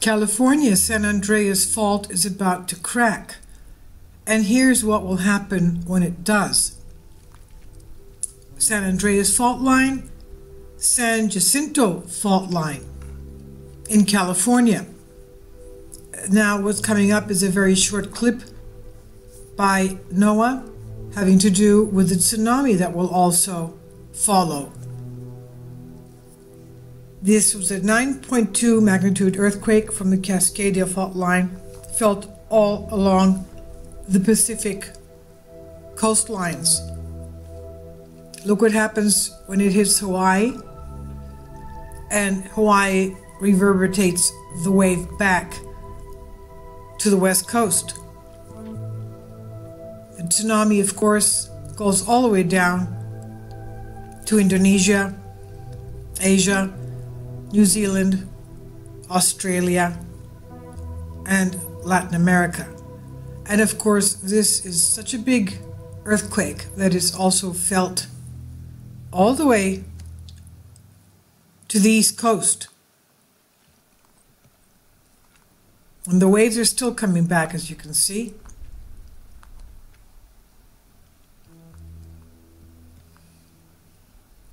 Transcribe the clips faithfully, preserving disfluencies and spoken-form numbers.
California's San Andreas Fault is about to crack. And here's what will happen when it does. San Andreas Fault Line, San Jacinto Fault Line in California. Now what's coming up is a very short clip by NOAA having to do with the tsunami that will also follow. This was a nine point two magnitude earthquake from the Cascadia Fault Line, felt all along the Pacific coastlines. Look what happens when it hits Hawaii, and Hawaii reverberates the wave back to the west coast. The tsunami, of course, goes all the way down to Indonesia, Asia, New Zealand, Australia, and Latin America. And of course, this is such a big earthquake that is also felt all the way to the East Coast. And the waves are still coming back, as you can see.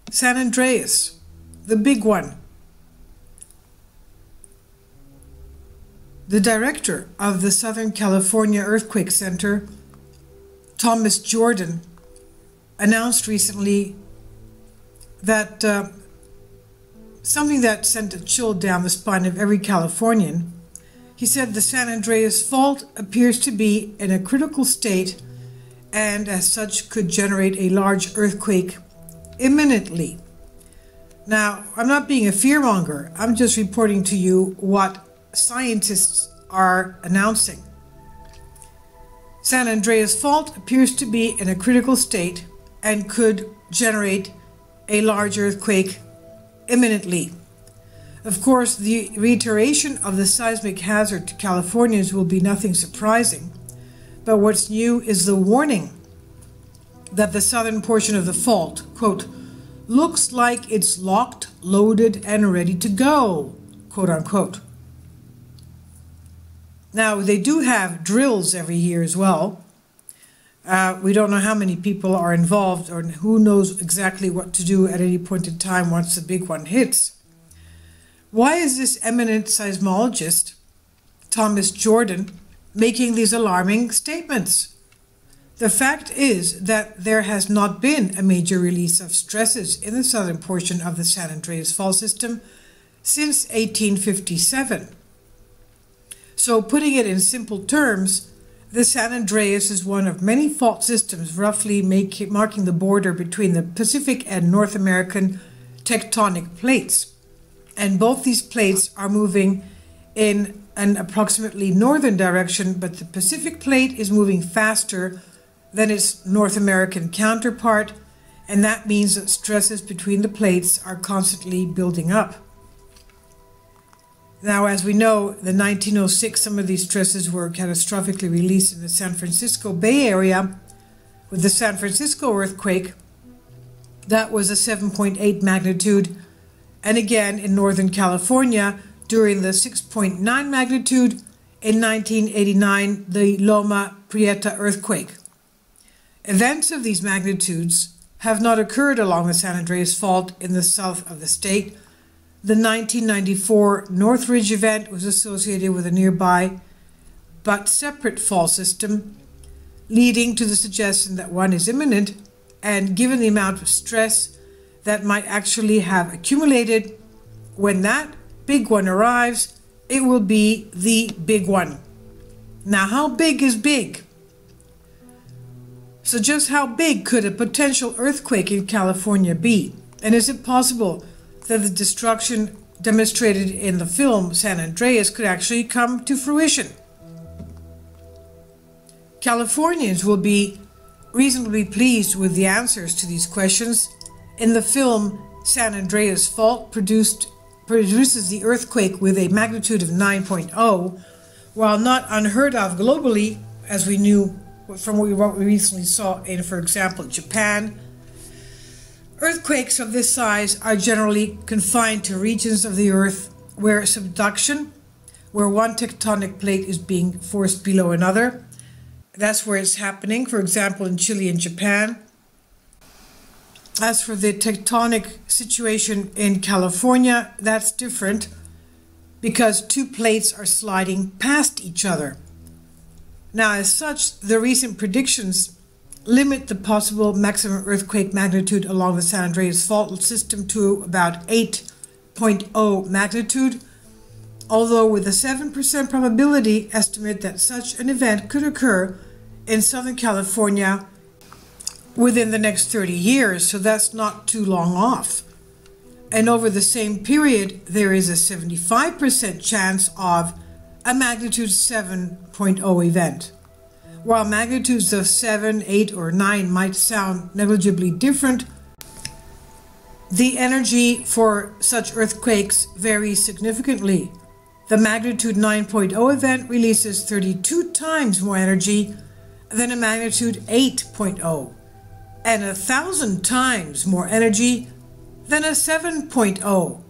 San Andreas, the big one. The director of the Southern California Earthquake Center, Thomas Jordan, announced recently that uh, something that sent a chill down the spine of every Californian. He said the San Andreas Fault appears to be in a critical state and as such could generate a large earthquake imminently. Now, I'm not being a fearmonger. I'm just reporting to you what scientists are announcing. San Andreas Fault appears to be in a critical state and could generate a large earthquake imminently. Of course, the reiteration of the seismic hazard to Californians will be nothing surprising, but what's new is the warning that the southern portion of the fault, quote, looks like it's locked, loaded, and ready to go, quote unquote. Now, they do have drills every year as well. Uh, we don't know how many people are involved or who knows exactly what to do at any point in time once the big one hits. Why is this eminent seismologist, Thomas Jordan, making these alarming statements? The fact is that there has not been a major release of stresses in the southern portion of the San Andreas Fault system since eighteen fifty-seven. So putting it in simple terms, the San Andreas is one of many fault systems roughly make, marking the border between the Pacific and North American tectonic plates. And both these plates are moving in an approximately northern direction, but the Pacific plate is moving faster than its North American counterpart, and that means that stresses between the plates are constantly building up. Now, as we know, in nineteen oh six, some of these stresses were catastrophically released in the San Francisco Bay Area with the San Francisco earthquake. That was a seven point eight magnitude. And again, in Northern California, during the six point nine magnitude in nineteen eighty-nine, the Loma Prieta earthquake. Events of these magnitudes have not occurred along the San Andreas Fault in the south of the state. The nineteen ninety-four Northridge event was associated with a nearby but separate fault system, leading to the suggestion that one is imminent, and given the amount of stress that might actually have accumulated, when that big one arrives, it will be the big one. Now, how big is big? So just how big could a potential earthquake in California be? And is it possible that the destruction demonstrated in the film San Andreas could actually come to fruition? Californians will be reasonably pleased with the answers to these questions. In the film San Andreas Fault produced, produces the earthquake with a magnitude of nine point oh, while not unheard of globally, as we knew from what we, what we recently saw in, for example, Japan. Earthquakes of this size are generally confined to regions of the earth where subduction, where one tectonic plate is being forced below another. That's where it's happening, for example, in Chile and Japan. As for the tectonic situation in California, that's different because two plates are sliding past each other. Now, as such, the recent predictions limit the possible maximum earthquake magnitude along the San Andreas Fault system to about eight point zero magnitude, although with a seven percent probability estimate that such an event could occur in Southern California within the next thirty years, so that's not too long off. And over the same period, there is a seventy-five percent chance of a magnitude seven point zero event. While magnitudes of seven, eight, or nine might sound negligibly different, the energy for such earthquakes varies significantly. The magnitude nine point zero event releases thirty-two times more energy than a magnitude eight point zero, and a thousand times more energy than a seven point zero.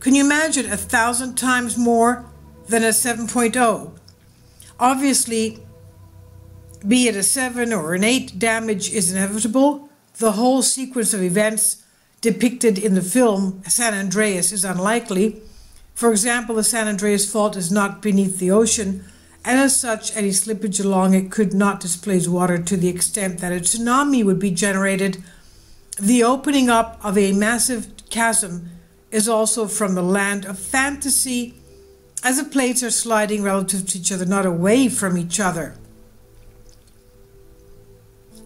Can you imagine a thousand times more than a seven point zero? Obviously, be it a seven or an eight, damage is inevitable. The whole sequence of events depicted in the film San Andreas is unlikely. For example, the San Andreas Fault is not beneath the ocean, and as such, any slippage along it could not displace water to the extent that a tsunami would be generated. The opening up of a massive chasm is also from the land of fantasy, as the plates are sliding relative to each other, not away from each other.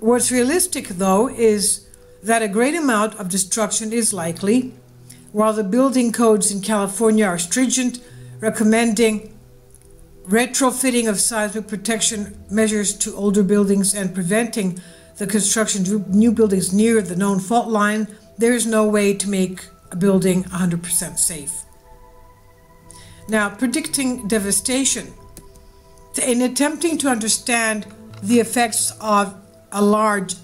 What's realistic, though, is that a great amount of destruction is likely. While the building codes in California are stringent, recommending retrofitting of seismic protection measures to older buildings and preventing the construction of new buildings near the known fault line, there is no way to make a building one hundred percent safe. Now, predicting devastation. In attempting to understand the effects of a large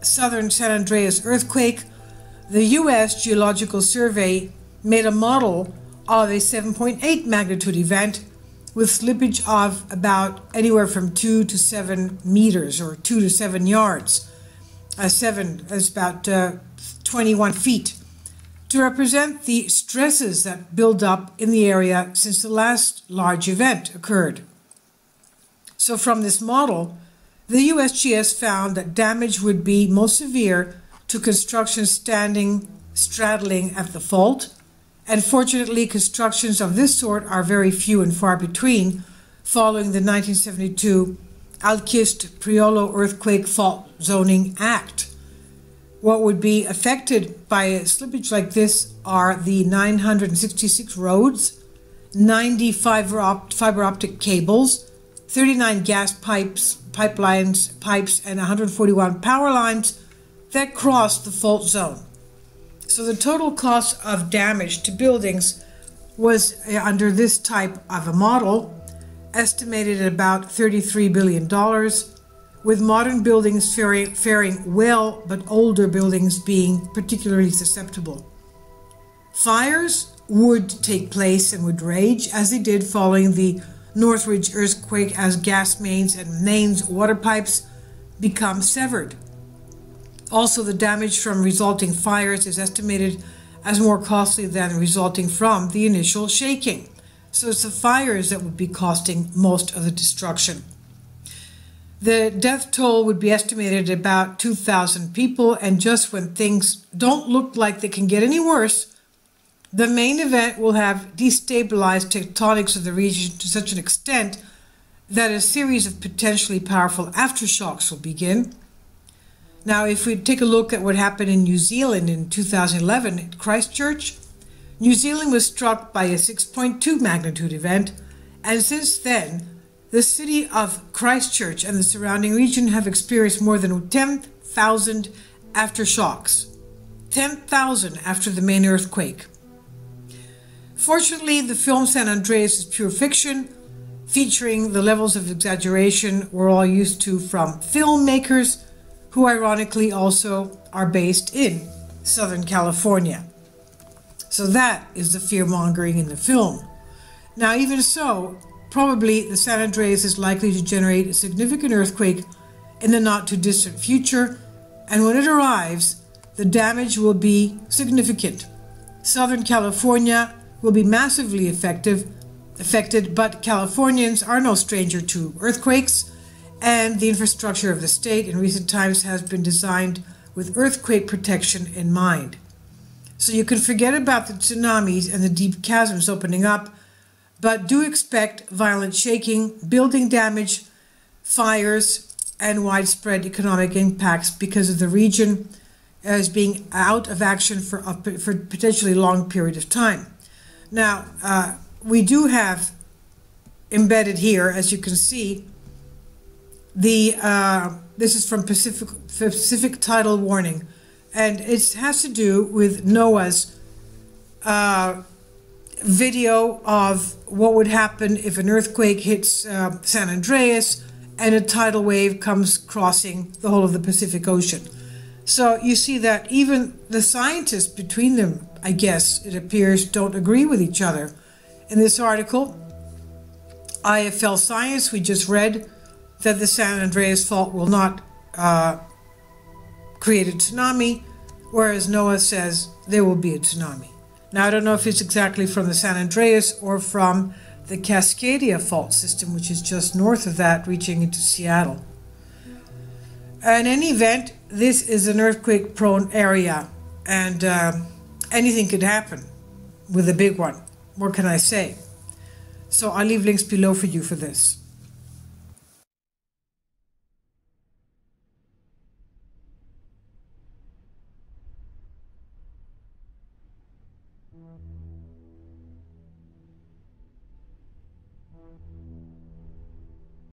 southern San Andreas earthquake, the U S Geological Survey made a model of a seven point eight magnitude event with slippage of about anywhere from two to seven meters or two to seven yards. Uh, seven is about uh, twenty-one feet, to represent the stresses that build up in the area since the last large event occurred. So from this model, the U S G S found that damage would be most severe to construction standing, straddling at the fault, and fortunately constructions of this sort are very few and far between following the nineteen seventy-two Alquist-Priolo Earthquake Fault Zoning Act. What would be affected by a slippage like this are the nine hundred sixty-six roads, ninety fiber optic cables, thirty-nine gas pipes, pipelines, pipes, and one hundred forty-one power lines that crossed the fault zone. So the total cost of damage to buildings was, under this type of a model, estimated at about thirty-three billion dollars, with modern buildings faring, faring well, but older buildings being particularly susceptible. Fires would take place and would rage, as they did following the Northridge earthquake, as gas mains and mains water pipes become severed. Also, the damage from resulting fires is estimated as more costly than resulting from the initial shaking. So it's the fires that would be costing most of the destruction. The death toll would be estimated at about two thousand people, and just when things don't look like they can get any worse, the main event will have destabilized tectonics of the region to such an extent that a series of potentially powerful aftershocks will begin. Now, if we take a look at what happened in New Zealand in two thousand eleven at Christchurch, New Zealand was struck by a six point two magnitude event, and since then, the city of Christchurch and the surrounding region have experienced more than ten thousand aftershocks, ten thousand after the main earthquake. Fortunately, the film San Andreas is pure fiction, featuring the levels of exaggeration we're all used to from filmmakers, who ironically also are based in Southern California. So that is the fear-mongering in the film. Now, even so, probably the San Andreas is likely to generate a significant earthquake in the not too distant future, and when it arrives, the damage will be significant. Southern California will be massively affected, affected, but Californians are no stranger to earthquakes, and the infrastructure of the state in recent times has been designed with earthquake protection in mind. So you can forget about the tsunamis and the deep chasms opening up, but do expect violent shaking, building damage, fires, and widespread economic impacts because of the region as being out of action for a for potentially long period of time. Now, uh, we do have embedded here, as you can see, the uh, this is from Pacific, Pacific Tidal Warning, and it has to do with NOAA's uh, video of what would happen if an earthquake hits uh, San Andreas and a tidal wave comes crossing the whole of the Pacific Ocean. So you see that even the scientists between them, I guess, it appears, don't agree with each other. In this article, I F L Science, we just read that the San Andreas Fault will not uh, create a tsunami, whereas NOAA says there will be a tsunami. Now, I don't know if it's exactly from the San Andreas or from the Cascadia Fault System, which is just north of that, reaching into Seattle. In any event, this is an earthquake-prone area, and uh, anything could happen with a big one. What can I say? So I'll leave links below for you for this.